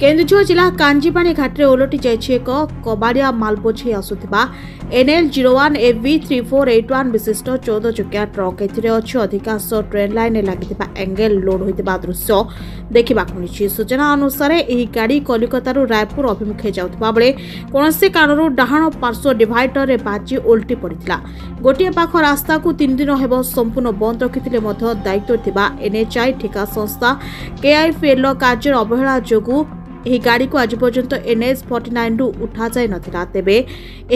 केन्दुझर जिला कांजीपाणी घाटे ओलटि जाइछि एक कबाड़िया माल बोझे आसुथिबा NL 01 AV 3481 विशिष्ट 14 चकिया ट्रक। एथिरे अछि अधिकांश ट्रेन लाइन लागिथिबा एंगल लोड होइथिबा दृश्य देखिबा मिलिछि। सूचना अनुसार एही गाड़ी कोलकातारु रायपुर अभिमुखे जाउथिबा बेले कोनसे कारणरु डाहाण पार्श्व डिवाइडर रे बाजी उल्टी पड़िथिला। गोटिए पाख रास्ता को 3 दिन हेबो संपूर्ण बंद रखिथिले मध्य दायित्व थिबा NHI ठेका संस्था KIFL कार्य अवहेला जोगु एही गाड़ी को आज पर्यंत NH 49 रु उठा जाय नथिला। तेबे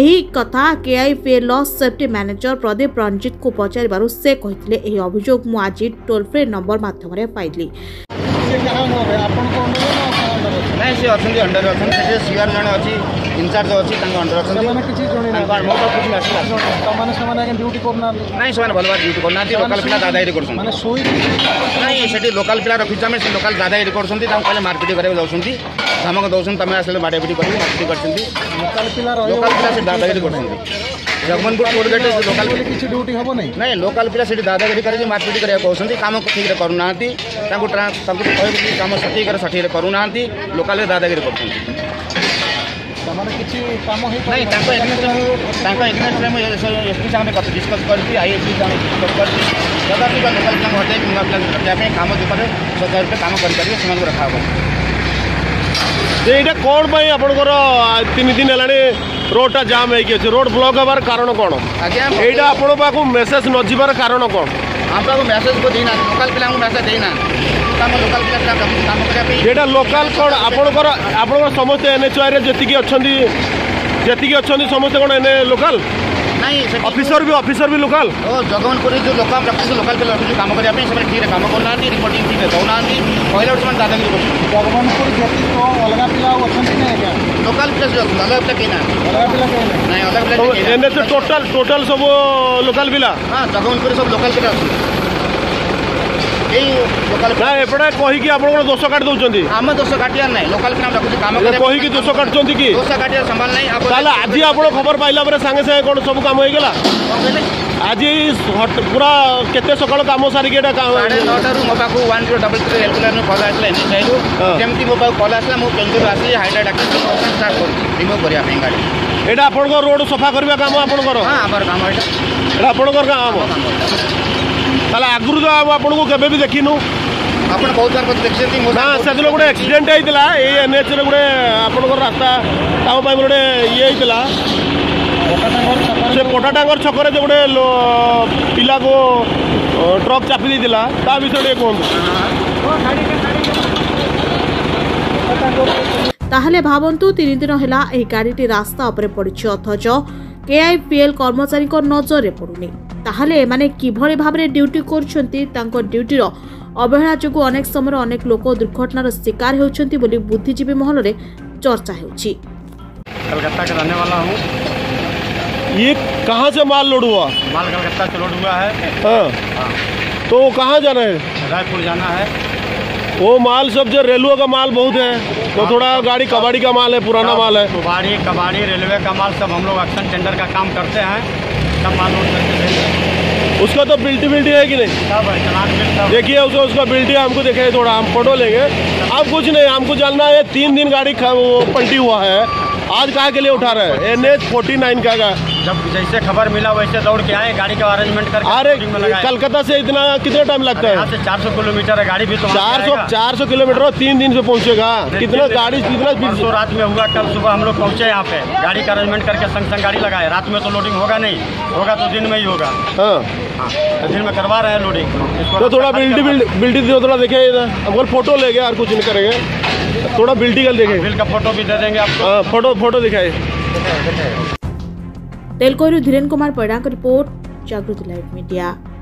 एही कथा KIFL safety manager Pradeep Ranjit को पचारिबारु से कहिथिले एही अभियोग मु आज टोल फ्री नंबर माध्यम रे पाइली। नहीं से अथि अंडर अथि से सीआर जण अछि इंचार्ज अछि तंग अंडर अथि माने किछि जण नै मोटा कुछ नै अछि तमाने समाने ड्यूटी करना नै समान भलवा ड्यूटी करना लोकल पिला दादागिरी करछन माने सोई नै सेठी लोकल पिला रखिछ हम से लोकल दादागिरी करछन ता पहिले मार्केटिंग करे जाउछन हमक दउछन तमे आसले बाडेबिडी करी मार्केटिंग करछन लोकल पिला से दादागिरी करछन जगमनपुर टोल गेट से लोकल पिला किछि ड्यूटी हबो नै नै लोकल पिला सेठी दादागिरी करे मार्केटिंग करे कहउछन काम ठीक रे करू नांती ताको कहबी काम सठी करे सठी रे करू नांती लोकल दादागिरी कर रोडटा जाम हो रोड ब्लॉक हमार कारण कौन यहाँ आप मेसेज न जीवार कारण कौन आपको मेसेज को देना लोकल पिला मेसेज देना जेटा लोकल कौन आप समस्त NHI रे जी अच्छा समस्त कौन लोकल ऑफिसर भी लोकल जगमनपुर जो लोक लोकल पे रखी काम करने ठीक काम करना रिपोर्टिंग ठीक दौना कहला दादागिरी जगमनपुर अलग पिला लोकल अलग पिला टोटल सब लोकल पिला जगमनपुर सब लोकल पिला एपटे कहीकि दोष काट दौरान आम दोष काटिया ना लोकल पिला रखुचे काम कहीकि दोष काटुच्च कि दोष काटिया संभाल ना आज आप खबर पाइला सांगे सांगे कौन सब काम होगा आज पूरा केते सकाल कम सारिक साढ़े 9 टारू मो पाक 1033 हेल्पलाइन कल आसा NHI जमी मो पाक कल आसा मुझे बेंगलुरु आसी हाइड्रा डाक स्टार्ट करूँ रिमूव करने गाड़ी यहाँ आप रोड सफा करवा काम आपर काम यहाँ आपंकर काम ताला आगुरी तो आपको केवे भी देखिनु आपन बहुत बार पद देखछथि ना सेदिन गोटे एक्सीडेंट आइतला ए NH रे गोटे आपनकर रास्ता ताव पाइ गोटे ये आइतला से पोटाटांगर छकरे जे गोटे पिला को ट्रक चापी दिला ता विषय कोन ताहले भाबंतु 3 दिन होला ए गाडीटी रास्ता ऊपर पड़छ अथच KIFL कर्मचारी को नजर रे पडुनी ताहले एमाने किभली भाबरे ड्यूटी करछन्ती तांको ड्यूटीर अवहेला जोगु अनेक समय अनेक लोक दुर्घटनार शिकार होउछन्ती बोली बुद्धिजीवी महल रे चर्चा हेउछि। कलकत्ता का रहने वाला हूँ। ये कहाँ से माल लोड हुआ? माल कलकत्ता से लोड हुआ है। हाँ। तो कहाँ जाना है? रायपुर जाना है। वो माल सब जो रेलवे का माल बहुत है तो थोड़ा गाड़ी कबाड़ी का माल है पुराना माल है कबाड़ी रेलवे का माल सब हम लोग एक्शन टेंडर का काम करते हैं सब माल लोड करते उसका तो बिल्टी है कि नहीं सब है चलान देखिए उसका बिल्टी हमको देखे थोड़ा हम फोटो लेंगे अब कुछ नहीं हमको जानना है 3 दिन गाड़ी पलटी हुआ है आज कहाँ के लिए उठा रहे हैं NH 49 का जब जैसे खबर मिला वैसे दौड़ के आए गाड़ी का अरेंजमेंट करके अरे कलकत्ता से इतना कितना टाइम लगता है यहाँ से 400 किलोमीटर है गाड़ी भी तो 400 किलोमीटर 3 दिन से पहुँचेगा कितना गाड़ी कितना परसों रात में हुआ कल सुबह हम लोग पहुँचे यहाँ पे गाड़ी का अरेंजमेंट करके संग गाड़ी लगाए रात में तो लोडिंग होगा नहीं होगा तो दिन में ही होगा दिन में करवा रहे हैं लोडिंग तो थोड़ा बिल्डिंग थोड़ा देखे अगर फोटो ले गए और कुछ नहीं करेंगे थोड़ा बिल्टी कर देंगे बिल का फोटो भी दे देंगे आपको फोटो दिखाए तेलकोरू धीरेन कुमार पड़ा की रिपोर्ट जागृति लाइव मीडिया।